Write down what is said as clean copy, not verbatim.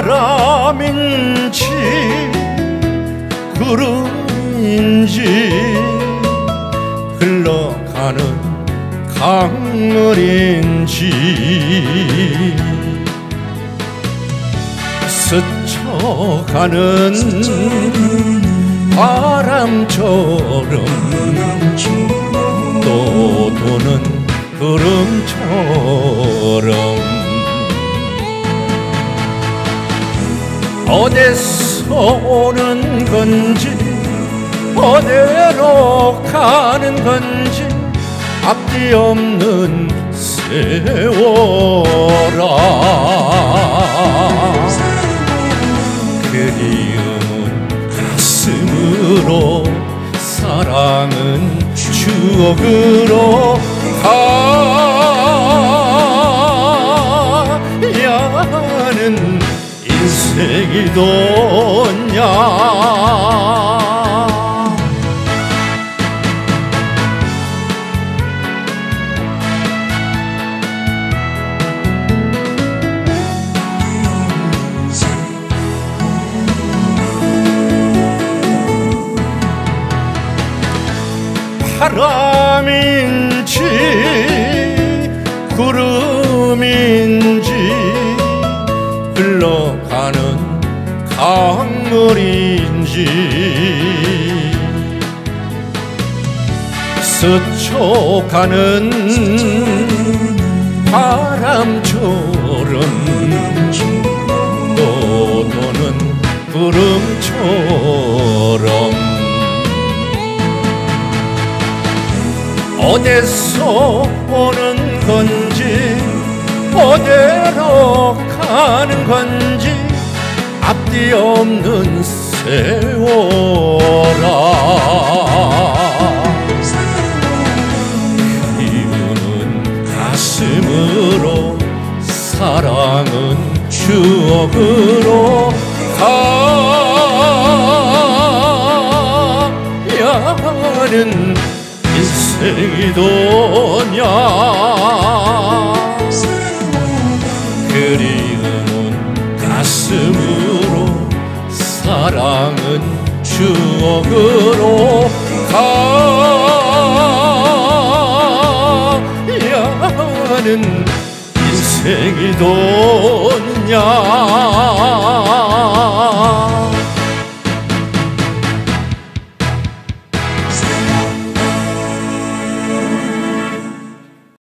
바람인지 구름인지 흘러가는 강물인지 스쳐가는 바람처럼 또 도는 구름처럼 어디서 오는 건지 어디로 가는 건지 앞뒤 없는 세월아 그리움은 가슴으로 사랑은 추억으로 가야 하는 인생이더냐 바람인지 구름인지 흘러가는 강물인지 스쳐가는 바람처럼 또 도는 구름처럼 어디서 오는 건지 어디로 가는 건지 앞뒤 없는 세월아 그리움은 가슴으로 사랑은 추억으로 가야 하는 인생이더냐 그리움은 가슴으로 사랑은 추억으로 가야 하는 인생이더냐